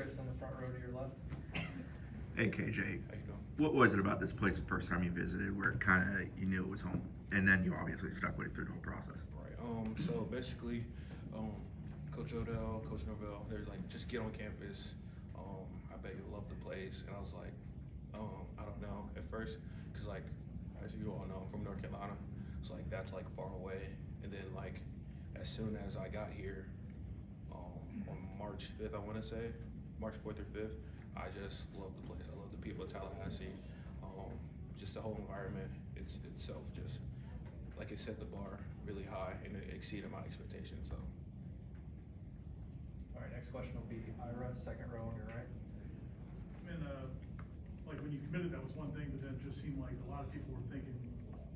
Chris on the front row to your left. Hey, KJ. How you doing? What was it about this place the first time you visited where it kind of, you knew it was home, and then you obviously stuck with it through the whole process? Right. So basically, Coach Odell, Coach Norvell, they're like, just get on campus. I bet you love the place. And I was like, I don't know at first, because like, as you all know, I'm from North Carolina. So like, that's like far away. And then like, as soon as I got here, on March 5th, I want to say, March 4th or 5th, I just love the place. I love the people of Tallahassee. Just the whole environment itself, just like it set the bar really high and it exceeded my expectations. So. All right, next question will be Ira, second row on your right. And like when you committed, that was one thing, but then it just seemed like a lot of people were thinking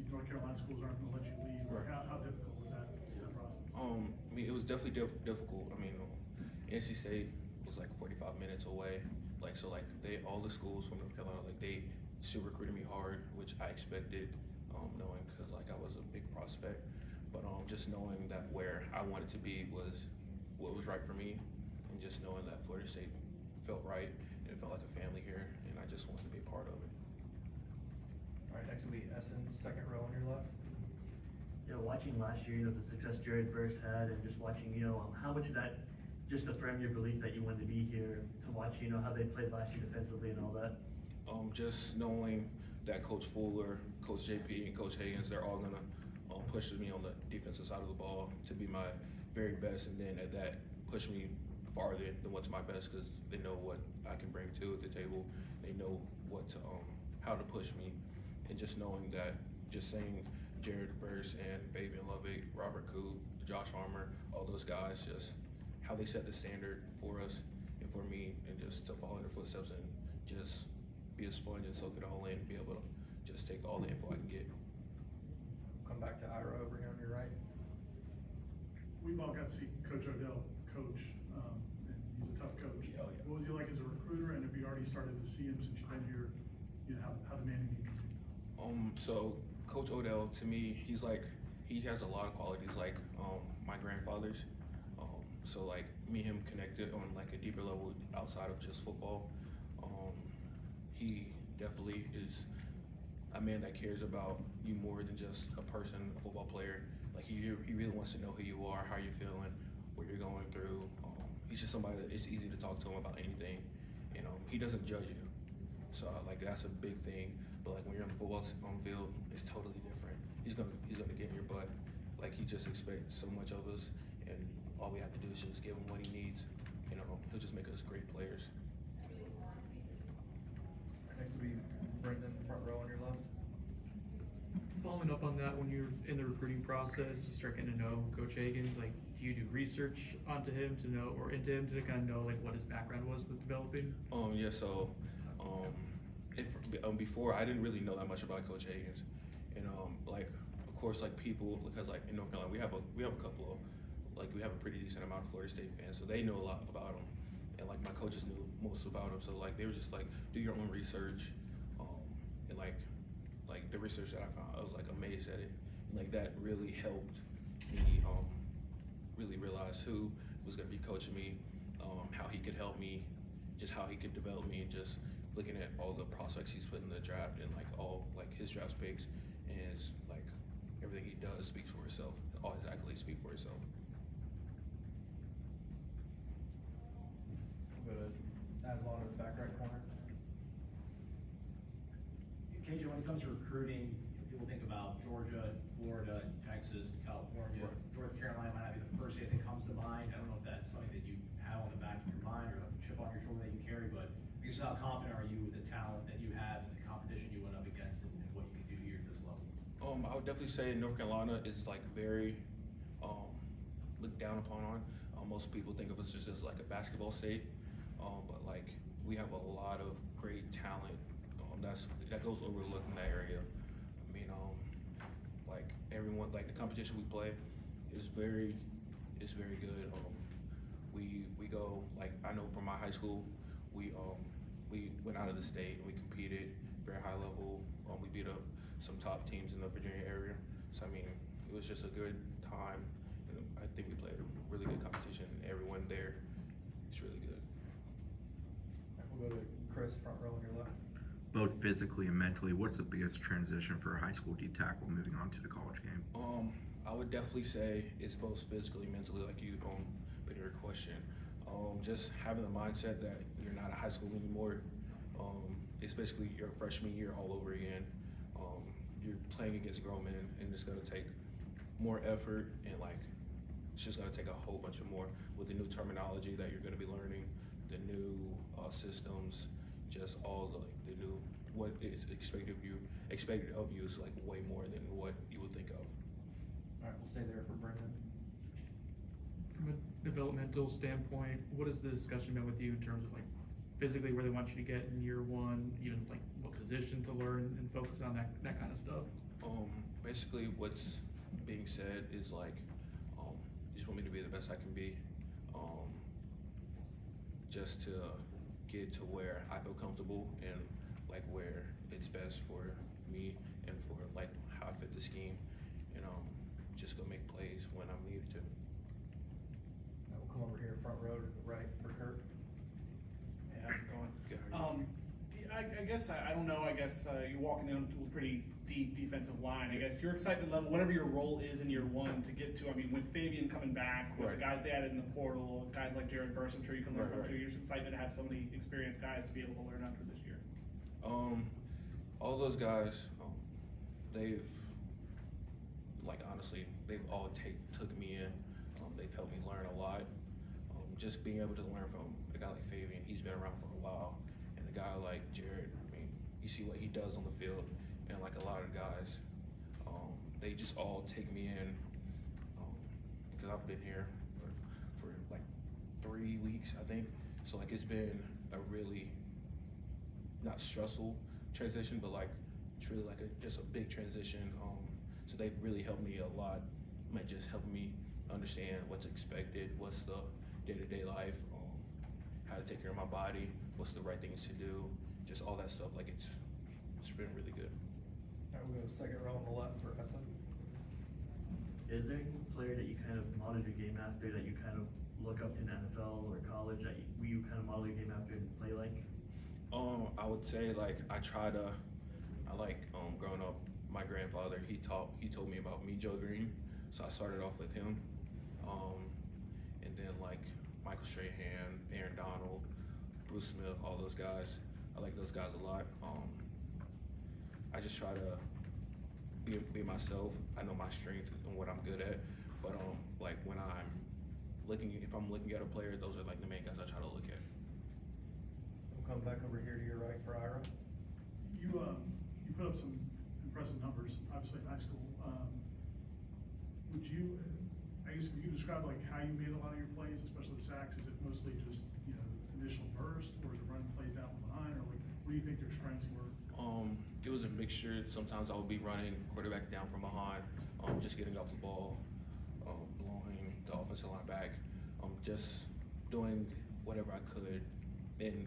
these North Carolina schools aren't going to let you leave. Right. How difficult was that process? I mean, it was definitely difficult. I mean, NC State was like 45 minutes away. Like, so like all the schools from North Carolina, like they super recruited me hard, which I expected, knowing, cause like I was a big prospect, but just knowing that where I wanted to be was what was right for me. And just knowing that Florida State felt right and it felt like a family here. And I just wanted to be a part of it. All right, next will be Essen, second row on your left. You know, watching last year, you know, the success Jared Burris had and just watching, you know, how much of that just affirmed your belief that you wanted to be here, to watch, you know, how they played last year defensively and all that? Just knowing that Coach Fuller, Coach JP, and Coach Haggins, they're all gonna push me on the defensive side of the ball to be my very best, and then at that push me farther than what's my best, because they know what I can bring to the table. They know what to, how to push me, and just knowing that, just saying Jared Verse and Fabian Lovett, Robert Cook, Josh Farmer, all those guys, just how they set the standard for us and for me, and just to follow in their footsteps and just be a sponge and soak it all in and be able to just take all the info I can get. Come back to Ira over here on your right. We've all got to see Coach Odell coach, and he's a tough coach. Yeah, yeah. What was he like as a recruiter, and have you already started to see him since you've been here, you know, how demanding he can be? So Coach Odell, to me, he's like, he has a lot of qualities like my grandfather's. So like me and him connected on like a deeper level outside of just football. He definitely is a man that cares about you more than just a person, a football player. Like he really wants to know who you are, how you're feeling, what you're going through. He's just somebody that it's easy to talk to him about anything. You know, he doesn't judge you. So like that's a big thing. But like when you're on the football field, it's totally different. He's gonna get in your butt. Like he just expects so much of us, and all we have to do is just give him what he needs. You know, he'll just make us great players. Next will be Brendan, front row on your left. Following up on that, when you're in the recruiting process, you start getting to know Coach Haggins. Like, do you do research onto him to know, or into him to kind of know like what his background was with developing? Yeah. So, before I didn't really know that much about Coach Haggins, and like of course like people, because like in North Carolina we have a couple of, like we have a pretty decent amount of Florida State fans, so they know a lot about him, and like my coaches knew most about him, so like they were just like, do your own research, and like the research that I found, I was like amazed at it. And like that really helped me really realize who was gonna be coaching me, how he could help me, just how he could develop me, and just looking at all the prospects he's put in the draft, and like all like his draft picks, and his, like everything he does speaks for itself. All his accolades speak for itself. We'll go to Aslan in the back right corner. KJ, when it comes to recruiting, people think about Georgia, Florida, Texas, California. Right. North Carolina might not be the first thing that comes to mind. I don't know if that's something that you have on the back of your mind or a chip on your shoulder that you carry, but I guess how confident are you with the talent that you have and the competition you went up against and what you can do here at this level? I would definitely say North Carolina is like very looked down upon on. Most people think of us just as like a basketball state, but like we have a lot of great talent that goes overlooked in that area. I mean, like everyone, like the competition we play is very good. We go, like I know from my high school, we went out of the state and we competed very high level. We beat up some top teams in the Virginia area. So I mean, it was just a good time. And I think we played a really good competition, and everyone there is really good. Verse, front row on your left. Both physically and mentally, what's the biggest transition for a high school D tackle moving on to the college game? I would definitely say it's both physically and mentally, like you put in your question. Just having the mindset that you're not a high school anymore. It's basically your freshman year all over again. You're playing against grown men, and it's gonna take more effort, and like it's just gonna take a whole bunch of more with the new terminology that you're gonna be learning, the new systems, just all the new what is expected of you is like way more than what you would think of. All right, we'll stay there for Brendan. From a developmental standpoint, what has the discussion been with you in terms of like physically where they want you to get in year one, even like what position to learn and focus on, that kind of stuff? Basically what's being said is like, you just want me to be the best I can be, just to get to where I feel comfortable and like where it's best for me and for like how I fit the scheme, and just go make plays when I'm needed to. Now we'll come over here front row to the right for Kirk. Hey, how's it going? I guess you're walking down to a pretty deep defensive line. I guess your excitement level, whatever your role is in year one to get to, I mean, with Fabian coming back, with the guys they added in the portal, guys like Jared Burris, I'm sure you can learn from too. You're excited to have so many experienced guys to be able to learn under this year. All those guys, they've, like honestly, they've all took me in. They've helped me learn a lot. Just being able to learn from a guy like Fabian, he's been around for a while, and a guy like Jared, I mean, you see what he does on the field, and like a lot of guys, they just all take me in, because I've been here for like 3 weeks, I think. So like it's been a really, not stressful transition, but like it's really like just a big transition. So they've really helped me a lot, just helping me understand what's expected, what's the day-to-day life, how to take care of my body, what's the right things to do, just all that stuff. Like it's been really good. All right, we'll go second row on the left for Hassan. Is there any player that you kind of model your game after, that you kind of look up to in NFL or college, that you kind of model your game after and play like? I would say like growing up, my grandfather, he told me about Joe Greene, so I started off with him, and then like Michael Strahan, Aaron Donald, Bruce Smith, all those guys. I like those guys a lot. I just try to be myself. I know my strength and what I'm good at, but like when I'm looking at a player, those are like the main guys I try to look at. We'll come back over here to your right for Ira. You put up some impressive numbers, obviously in high school. Can you describe like how you made a lot of your plays, especially the sacks? Is it mostly just initial burst, or is it running plays down behind, or like what do you think your strengths were? It was a mixture. Sometimes I would be running quarterback down from behind, just getting off the ball, blowing the offensive line back, just doing whatever I could, and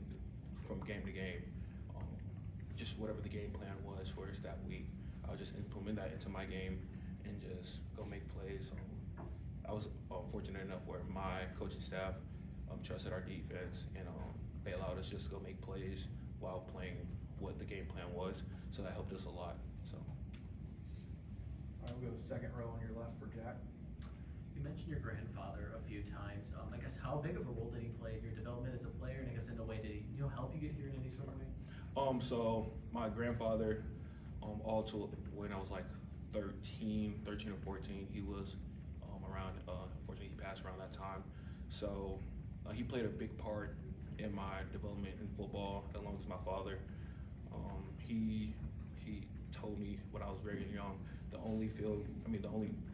from game to game. Just whatever the game plan was for us that week, I would just implement that into my game and just go make plays. I was fortunate enough where my coaching staff trusted our defense, and they allowed us just to go make plays while playing what the game plan was, so that helped us a lot. So. All right, we'll go second row on your left for Jack. You mentioned your grandfather a few times. I guess how big of a role did he play in your development as a player, and I guess in a way did he help you get here in any sort of way? So my grandfather, when I was like 13 or 14, he was around, unfortunately he passed around that time. So he played a big part in my development in football, along with my father. He told me when I was very young, the only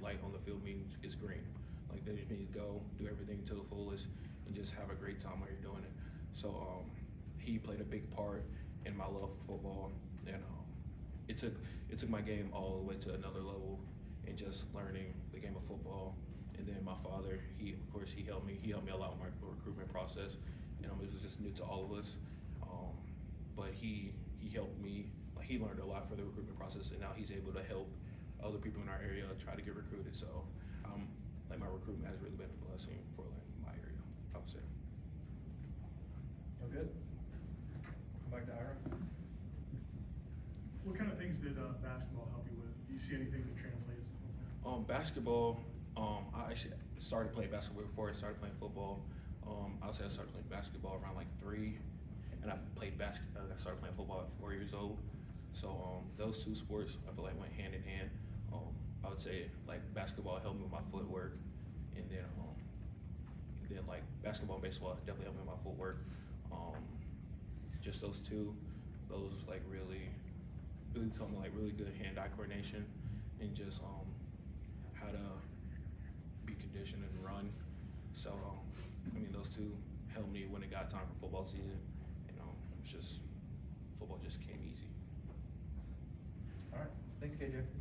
light on the field means is green. Like they just need to go, do everything to the fullest, and just have a great time while you're doing it. So he played a big part in my love for football, and it took my game all the way to another level, and just learning the game of football. And then my father, of course he helped me. He helped me a lot with my recruitment process. It was just new to all of us, but he helped me. Like he learned a lot for the recruitment process, and now he's able to help other people in our area try to get recruited. So like my recruitment has really been a blessing for like my area, I would say. All good. Come back basketball help you with? Do you see anything that translates? Basketball, I actually started playing basketball before I started playing football. I would say I started playing basketball around like 3, and I played basketball. I started playing football at 4 years old. So those two sports, I feel like, went hand in hand. I would say like basketball helped me with my footwork, and then like basketball and baseball definitely helped me with my footwork. Just those two, those like really taught me like really good hand-eye coordination, and just how to be conditioned and run. So I mean, those two helped me when it got time for football season, and it was just, football just came easy. All right, thanks KJ.